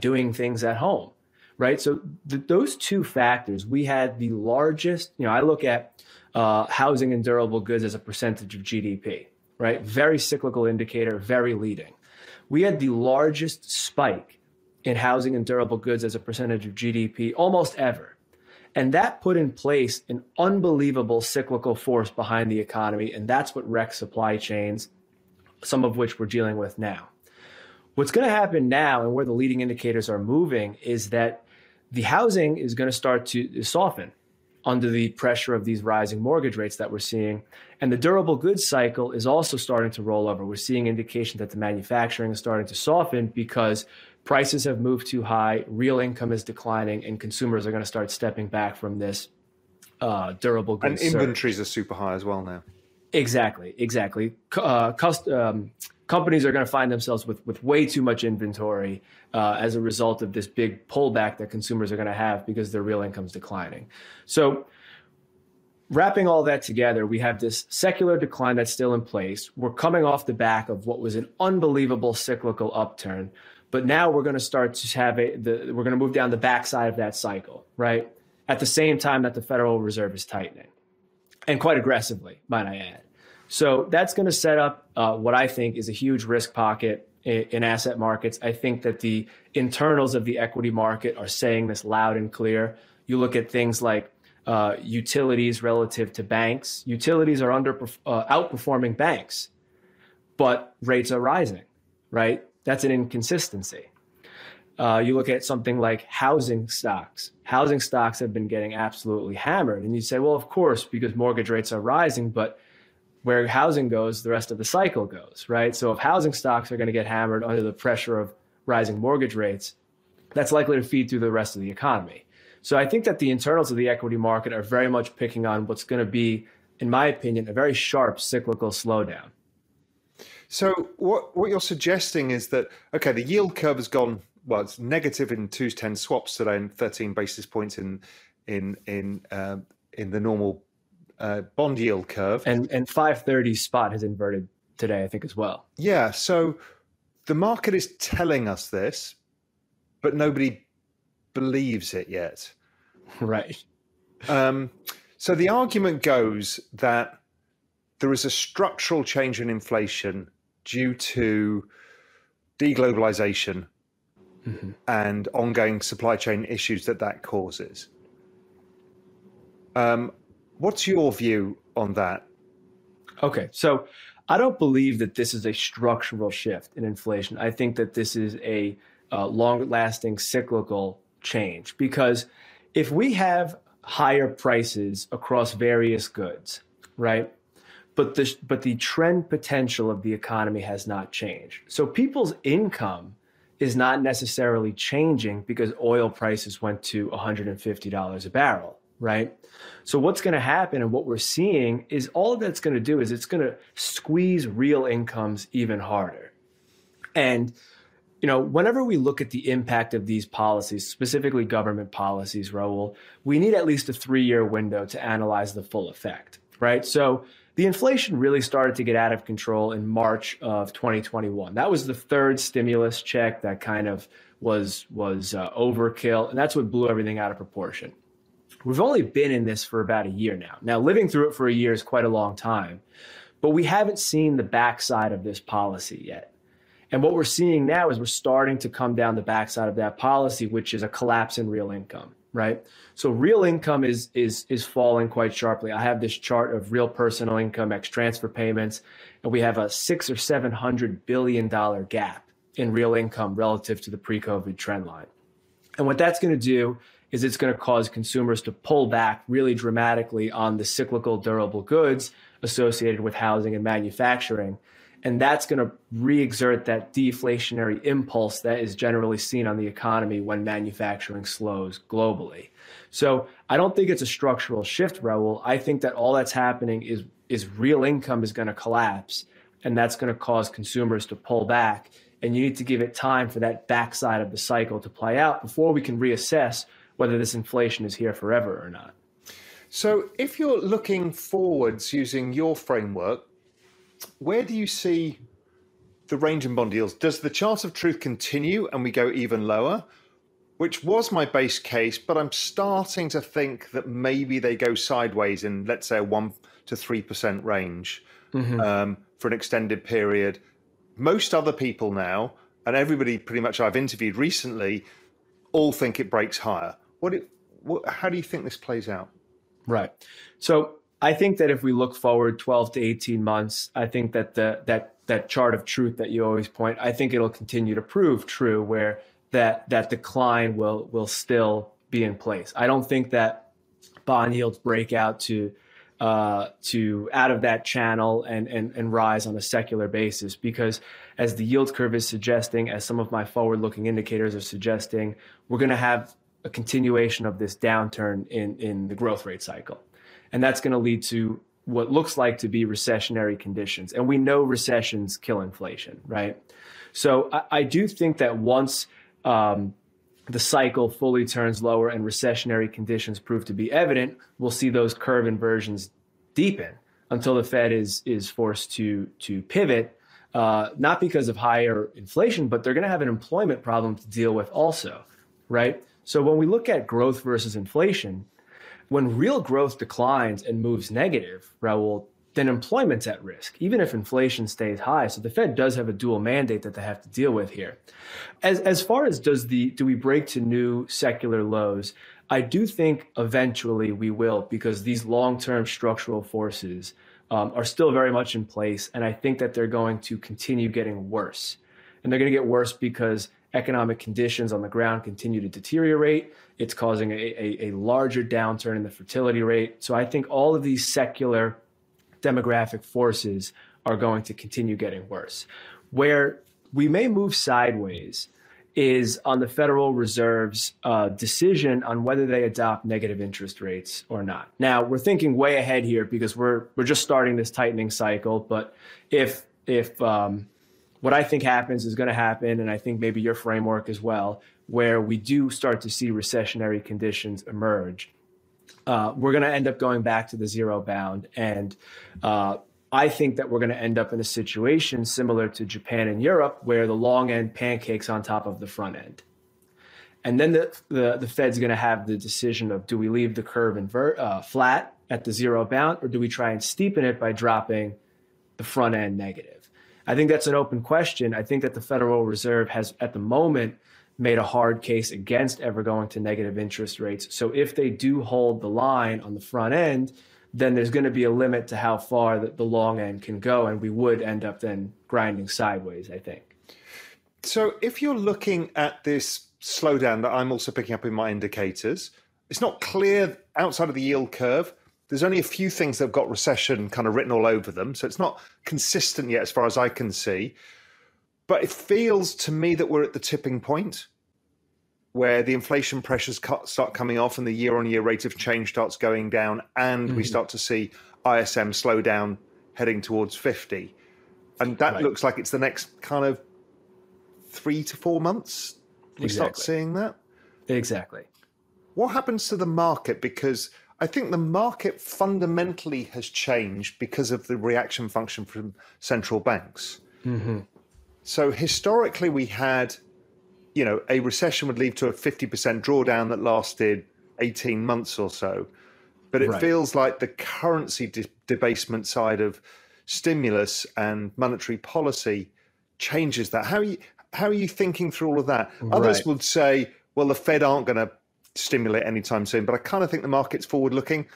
doing things at home, right? So those two factors, we had the largest, you know, I look at housing and durable goods as a percentage of GDP, right? Very cyclical indicator, very leading. We had the largest spike in housing and durable goods as a percentage of GDP almost ever. And that put in place an unbelievable cyclical force behind the economy. And that's what wrecked supply chains, some of which we're dealing with now. What's going to happen now and where the leading indicators are moving is that the housing is going to start to soften under the pressure of these rising mortgage rates that we're seeing. And the durable goods cycle is also starting to roll over. We're seeing indication that the manufacturing is starting to soften because prices have moved too high, real income is declining, and consumers are going to start stepping back from this durable goods. And inventories are super high as well now. Exactly, exactly. Companies are going to find themselves with way too much inventory as a result of this big pullback that consumers are going to have because their real income's declining. So wrapping all that together, we have this secular decline that's still in place. We're coming off the back of what was an unbelievable cyclical upturn. But now we're going to start to have we're going to move down the backside of that cycle, right? At the same time that the Federal Reserve is tightening, and quite aggressively, might I add. So that's going to set up what I think is a huge risk pocket in asset markets. I think that the internals of the equity market are saying this loud and clear. You look at things like utilities relative to banks. Utilities are outperforming banks, but rates are rising, right? That's an inconsistency. You look at something like housing stocks. Housing stocks have been getting absolutely hammered. And you say, well, of course, because mortgage rates are rising, but where housing goes, the rest of the cycle goes, right? So if housing stocks are going to get hammered under the pressure of rising mortgage rates, that's likely to feed through the rest of the economy. So I think that the internals of the equity market are very much picking on what's going to be, in my opinion, a very sharp cyclical slowdown. So what you're suggesting is that, okay, the yield curve has gone, well, it's negative in 2-10 swaps today and 13 basis points in the normal bond yield curve. And 530 spot has inverted today, I think, as well. Yeah, so the market is telling us this, but nobody believes it yet. Right. So the argument goes that there is a structural change in inflation due to deglobalization and ongoing supply chain issues that causes. What's your view on that? Okay, so I don't believe that this is a structural shift in inflation. I think that this is a long-lasting cyclical change, because if we have higher prices across various goods, right? But the trend potential of the economy has not changed. So people's income is not necessarily changing because oil prices went to $150 a barrel, right? So what's going to happen and what we're seeing is all that's going to do is it's going to squeeze real incomes even harder. And, you know, whenever we look at the impact of these policies, specifically government policies, Raoul, we need at least a 3-year window to analyze the full effect, right? So the inflation really started to get out of control in March of 2021. That was the third stimulus check that kind of was overkill. And that's what blew everything out of proportion. We've only been in this for about a year now. Now, living through it for a year is quite a long time, but we haven't seen the backside of this policy yet. And what we're seeing now is we're starting to come down the backside of that policy, which is a collapse in real income, right? So real income is falling quite sharply. I have this chart of real personal income ex transfer payments, and we have a $600 or $700 billion gap in real income relative to the pre-COVID trend line. And what that's going to do is it's going to cause consumers to pull back really dramatically on the cyclical durable goods associated with housing and manufacturing. And that's going to re-exert that deflationary impulse that is generally seen on the economy when manufacturing slows globally. So I don't think it's a structural shift, Raoul. I think that all that's happening is real income is going to collapse, and that's going to cause consumers to pull back. And you need to give it time for that backside of the cycle to play out before we can reassess whether this inflation is here forever or not. So if you're looking forwards using your framework, where do you see the range in bond yields? Does the chart of truth continue and we go even lower, which was my base case, but I'm starting to think that maybe they go sideways in, let's say, a 1% to 3% range for an extended period. Most other people now, and everybody pretty much I've interviewed recently, all think it breaks higher. How do you think this plays out? Right. So I think that if we look forward 12 to 18 months, I think that that chart of truth that you always point, I think it'll continue to prove true, where that decline will still be in place. I don't think that bond yields break out to out of that channel and rise on a secular basis, because as the yield curve is suggesting, as some of my forward-looking indicators are suggesting, we're going to have a continuation of this downturn in the growth rate cycle. And that's going to lead to what looks like to be recessionary conditions. And we know recessions kill inflation, right? So I do think that once the cycle fully turns lower and recessionary conditions prove to be evident, we'll see those curve inversions deepen until the Fed is forced to pivot, not because of higher inflation, but they're going to have an employment problem to deal with also, right? So when we look at growth versus inflation, when real growth declines and moves negative, Raoul, then employment's at risk, even if inflation stays high. So the Fed does have a dual mandate that they have to deal with here. As far as do we break to new secular lows, I do think eventually we will, because these long-term structural forces are still very much in place. And I think that they're going to continue getting worse. And they're going to get worse because economic conditions on the ground continue to deteriorate. It's causing a larger downturn in the fertility rate. So I think all of these secular demographic forces are going to continue getting worse. Where we may move sideways is on the Federal Reserve's decision on whether they adopt negative interest rates or not. Now, we're thinking way ahead here because we're just starting this tightening cycle. But if what I think happens is going to happen, and I think maybe your framework as well, where we do start to see recessionary conditions emerge, we're going to end up going back to the zero bound. And I think that we're going to end up in a situation similar to Japan and Europe, where the long end pancakes on top of the front end. And then the Fed's going to have the decision of, do we leave the curve flat at the zero bound, or do we try and steepen it by dropping the front end negative? I think that's an open question. I think that the Federal Reserve has, at the moment, made a hard case against ever going to negative interest rates. So if they do hold the line on the front end, then there's going to be a limit to how far the long end can go. And we would end up then grinding sideways, I think. So if you're looking at this slowdown that I'm also picking up in my indicators, it's not clear outside of the yield curve. There's only a few things that have got recession kind of written all over them. So it's not consistent yet as far as I can see. But it feels to me that we're at the tipping point. where the inflation pressures start coming off and the year-on-year rate of change starts going down, and we start to see ISM slow down, heading towards 50. And that looks like it's the next kind of 3 to 4 months we start seeing that. Exactly. What happens to the market? Because I think the market fundamentally has changed because of the reaction function from central banks. So historically we had, you know, a recession would lead to a 50% drawdown that lasted 18 months or so. But it feels like the currency debasement side of stimulus and monetary policy changes that. How are you thinking through all of that? Others would say, well, the Fed aren't going to stimulate anytime soon, but I kind of think the market's forward-looking.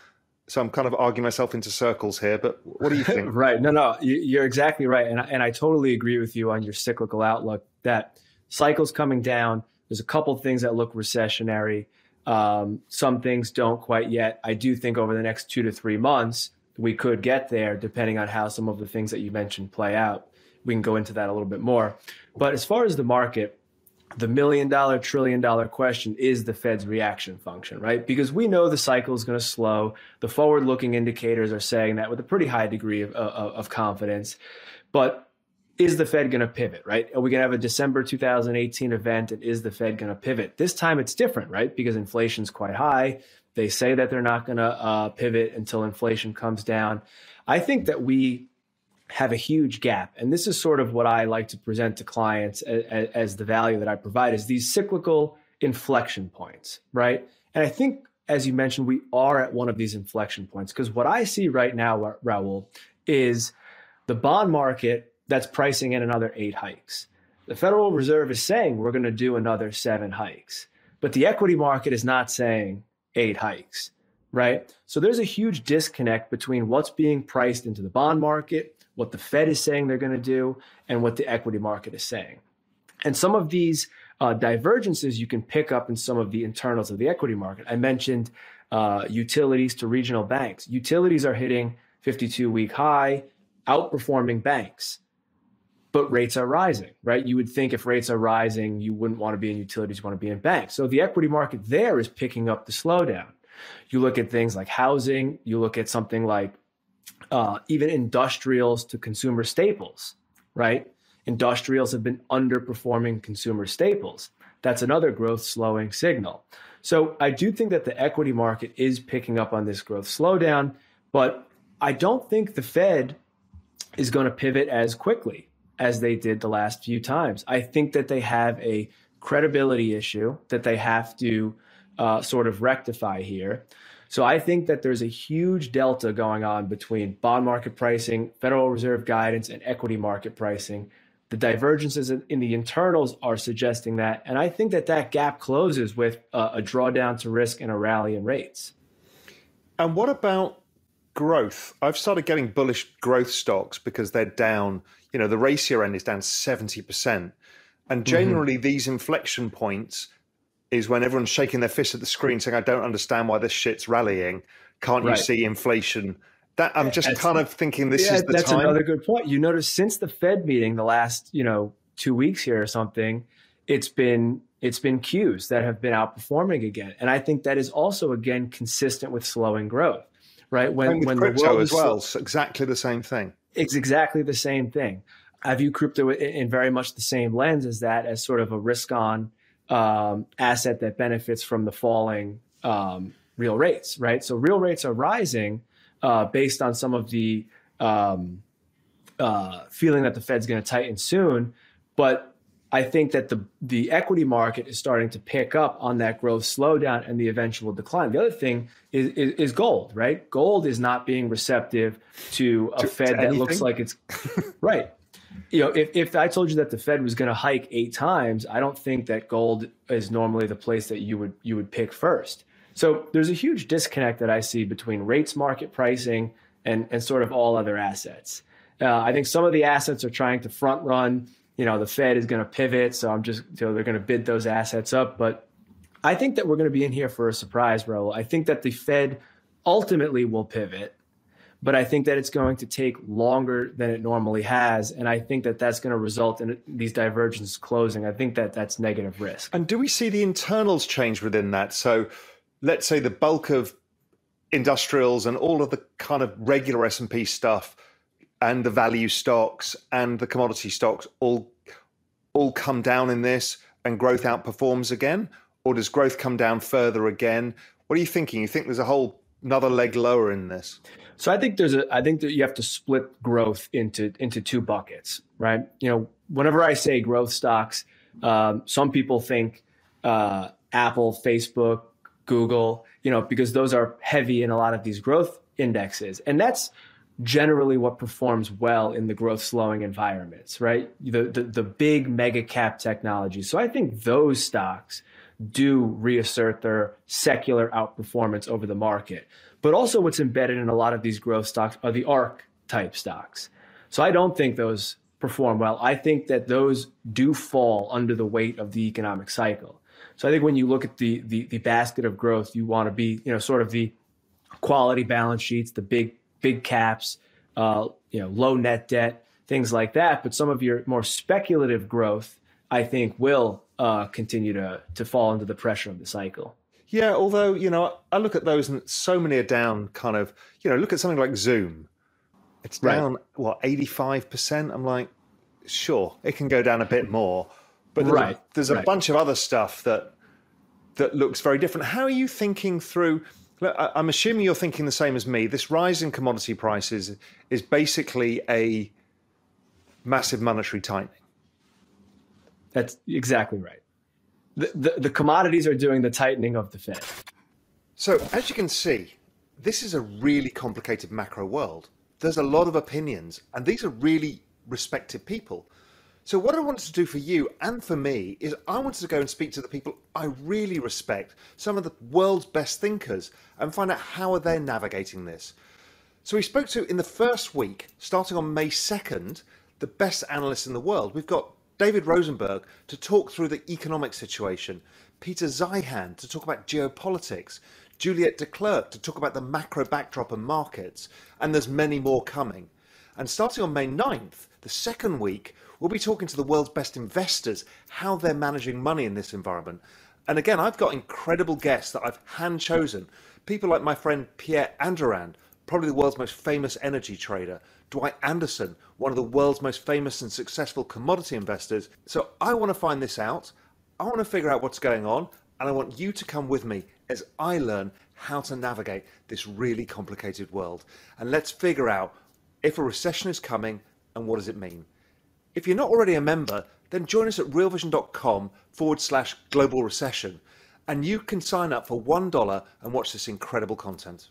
So I'm kind of arguing myself into circles here, but what do you think? No, you're exactly right. And I totally agree with you on your cyclical outlook that cycle's coming down. There's a couple of things that look recessionary. Some things don't quite yet. I do think over the next 2 to 3 months, we could get there depending on how some of the things that you mentioned play out. We can go into that a little bit more. But as far as the market, the $1 million, $1 trillion question is the Fed's reaction function, right? Because we know the cycle is going to slow. The forward-looking indicators are saying that with a pretty high degree of confidence. But is the Fed going to pivot, right? Are we going to have a December 2018 event, and is the Fed going to pivot? This time it's different, right? Because inflation's quite high. They say that they're not going to pivot until inflation comes down. I think that we have a huge gap. And this is sort of what I like to present to clients as the value that I provide is these cyclical inflection points, right? And I think, as you mentioned, we are at one of these inflection points because what I see right now, Raoul, is the bond market that's pricing in another 8 hikes. The Federal Reserve is saying we're going to do another 7 hikes, but the equity market is not saying 8 hikes, right? So there's a huge disconnect between what's being priced into the bond market, what the Fed is saying they're going to do, and what the equity market is saying. And some of these divergences you can pick up in some of the internals of the equity market. I mentioned utilities to regional banks. Utilities are hitting 52-week high, outperforming banks. But rates are rising, right? You would think if rates are rising, you wouldn't want to be in utilities, you want to be in banks. So the equity market there is picking up the slowdown. You look at things like housing, you look at something like even industrials to consumer staples, right? Industrials have been underperforming consumer staples. That's another growth slowing signal. So I do think that the equity market is picking up on this growth slowdown, but I don't think the Fed is going to pivot as quickly as they did the last few times. I think that they have a credibility issue that they have to sort of rectify here. So I think that there's a huge delta going on between bond market pricing, Federal Reserve guidance, and equity market pricing. The divergences in the internals are suggesting that. And I think that that gap closes with a drawdown to risk and a rally in rates. And what about growth? I've started getting bullish growth stocks because they're down, you know, the race year end is down 70%. And generally these inflection points is when everyone's shaking their fist at the screen saying, I don't understand why this shit's rallying. Can't you see inflation? That I'm just kind of thinking this is the time. That's another good point. You notice since the Fed meeting the last, you know, 2 weeks here or something, it's been cues that have been outperforming again. And I think that is also, again, consistent with slowing growth. Right? When the world as well, it's exactly the same thing. It's exactly the same thing. I view crypto in very much the same lens as that, as sort of a risk-on asset that benefits from the falling real rates, right? So real rates are rising based on some of the feeling that the Fed's going to tighten soon. But I think that the equity market is starting to pick up on that growth slowdown and the eventual decline. The other thing is gold, right? Gold is not being receptive to a Fed that anything looks like it's right. You know, if I told you that the Fed was going to hike 8 times, I don't think that gold is normally the place that you would pick first. So there's a huge disconnect that I see between rates, market pricing, and sort of all other assets. I think some of the assets are trying to front run. You know, the Fed is going to pivot, so they're going to bid those assets up. But I think that we're going to be in here for a surprise, Raoul. I think that the Fed ultimately will pivot, But I think that it's going to take longer than it normally has. And I think that that's going to result in these divergences closing. I think that that's negative risk. And do we see the internals change within that? So let's say the bulk of industrials and all of the kind of regular S&P stuff and the value stocks and the commodity stocks all come down in this and growth outperforms again? Or does growth come down further again? What are you thinking? You think there's a whole another leg lower in this? So I think there's I think that you have to split growth into two buckets, right? You know, whenever I say growth stocks, some people think Apple, Facebook, Google, you know, because those are heavy in a lot of these growth indexes. And that's generally what performs well in the growth slowing environments, right? The big mega cap technologies. So I think those stocks do reassert their secular outperformance over the market. But also what's embedded in a lot of these growth stocks are the ARK type stocks. So I don't think those perform well. I think that those do fall under the weight of the economic cycle. So I think when you look at the basket of growth, you want to be, you know, sort of the quality balance sheets, the big caps, you know, low net debt, things like that. But some of your more speculative growth, I think, will continue to fall under the pressure of the cycle. Yeah, although, you know, I look at those and so many are down kind of, you know, look at something like Zoom. It's down, what, 85%? I'm like, sure, it can go down a bit more. But there's a bunch of other stuff that looks very different. How are you thinking through? I'm assuming you're thinking the same as me. This rise in commodity prices is basically a massive monetary tightening. That's exactly right. The commodities are doing the tightening of the Fed. So as you can see, this is a really complicated macro world. There's a lot of opinions, and these are really respected people. So what I wanted to do for you and for me is I wanted to go and speak to the people I really respect, some of the world's best thinkers, and find out how are they navigating this. So we spoke to, in the first week, starting on May 2nd, the best analysts in the world. We've got David Rosenberg to talk through the economic situation, Peter Zeihan to talk about geopolitics, Juliette Declercq to talk about the macro backdrop and markets, and there's many more coming. And starting on May 9th, the second week, we'll be talking to the world's best investors, how they're managing money in this environment. And again, I've got incredible guests that I've hand-chosen, people like my friend Pierre Andurand, probably the world's most famous energy trader, Dwight Anderson, one of the world's most famous and successful commodity investors. So I want to find this out. I want to figure out what's going on. And I want you to come with me as I learn how to navigate this really complicated world. And let's figure out if a recession is coming and what does it mean. If you're not already a member, then join us at realvision.com/global recession. And you can sign up for $1 and watch this incredible content.